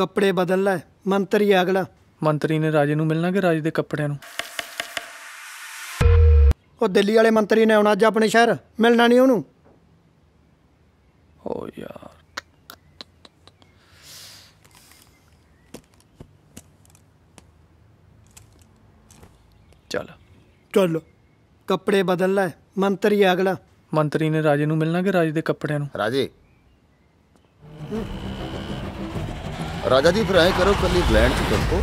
कपड़े बदल लै मंत्री अगला। मंत्री ने राजे नूं मिलना कि राजे दे कपड़ियां नूं? ओह दिल्ली वाले मंत्री ने आना अज अपने शहर, मिलना नहीं उहनूं। ओ यार चल चल कपड़े बदल लै मंत्री अगला। मंत्री ने राजे नूं मिलना कि राजे दे कपड़ियां नूं? राजे राजा जी फिर ऐ करो कल इंग्लैंड च चलो।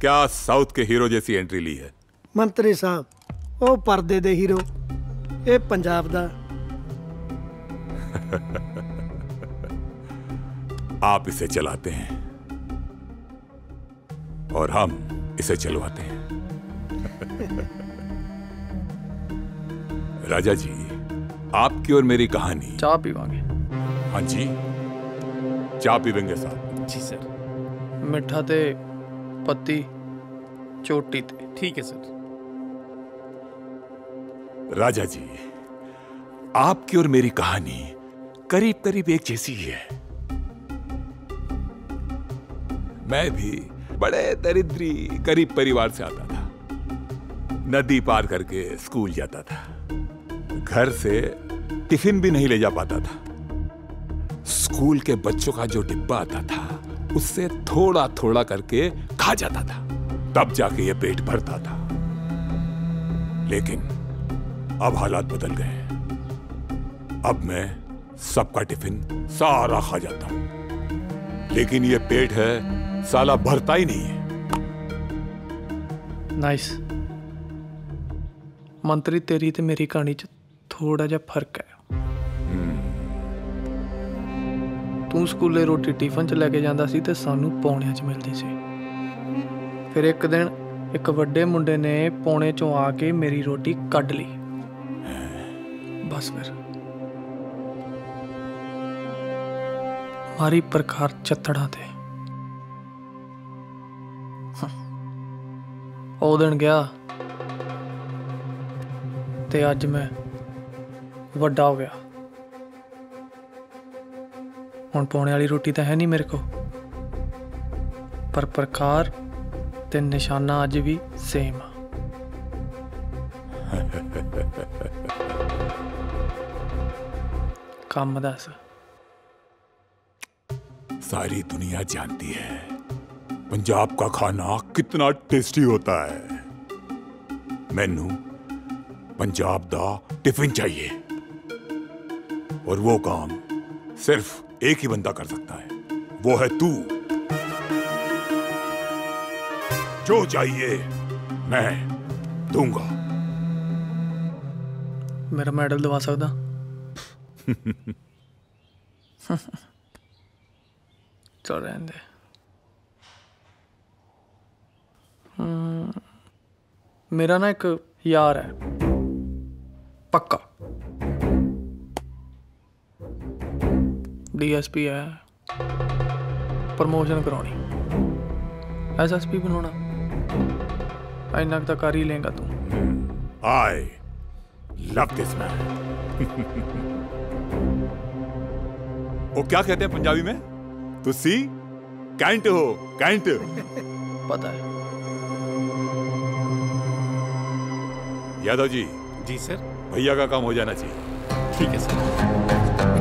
क्या साउथ के हीरो जैसी एंट्री ली है मंत्री साहब। ओ पर्दे दे हीरो ए पंजाब दा। आप इसे चलाते हैं और हम इसे चलवाते हैं। राजा जी आपकी और मेरी कहानी। चाय पीवांगे? हाँ जी चाय पीवेंगे साहब। जी सर। मिठा ते पत्ती चोटी थे। ठीक है सर। राजा जी आपकी और मेरी कहानी करीब करीब एक जैसी ही है। मैं भी बड़े दरिद्री गरीब परिवार से आता था। नदी पार करके स्कूल जाता था। घर से टिफिन भी नहीं ले जा पाता था। स्कूल के बच्चों का जो डिब्बा आता था उससे थोड़ा थोड़ा करके खा जाता था, तब जाके ये पेट भरता था। लेकिन अब हालात बदल गए। अब मैं सबका टिफिन सारा खा जाता हूं, लेकिन ये पेट है साला भरता ही नहीं है। नाइस। मंत्री तेरी ते मेरी कहानी च थोड़ा जा फर्क है। तू स्कूले रोटी टिफिन च लैके जांदा सी ते सानू पौणियां च मिलदी सी। फिर एक दिन एक वड्डे मुंडे ने पौणे चों आके मेरी रोटी कड्ढ ली। बस फिर मारी प्रकार चत्तड़ां ते। ओ दिन गया ते अज मैं वड्डा हो गया। हुण पौने वाली रोटी तो है नहीं मेरे को, पर प्रकार ते निशाना अज भी सेम आ। काम दस। सारी दुनिया जानती है पंजाब का खाना कितना टेस्टी होता है। मैनू पंजाब दा टिफिन चाहिए और वो काम सिर्फ एक ही बंदा कर सकता है, वो है तू। जो चाहिए मैं दूंगा। मेरा मेडल दिवा सकदा? चल रहने दे। मेरा ना एक यार है पक्का, डीएसपी है, प्रमोशन करानी, एसएसपी बनाना, इन्ना तो कर ही लेगा तू। I love this man. वो क्या कहते हैं पंजाबी में? तुसी कैंट हो कैंट। पता है। यादव जी। जी सर। भैया का काम हो जाना चाहिए। ठीक है सर।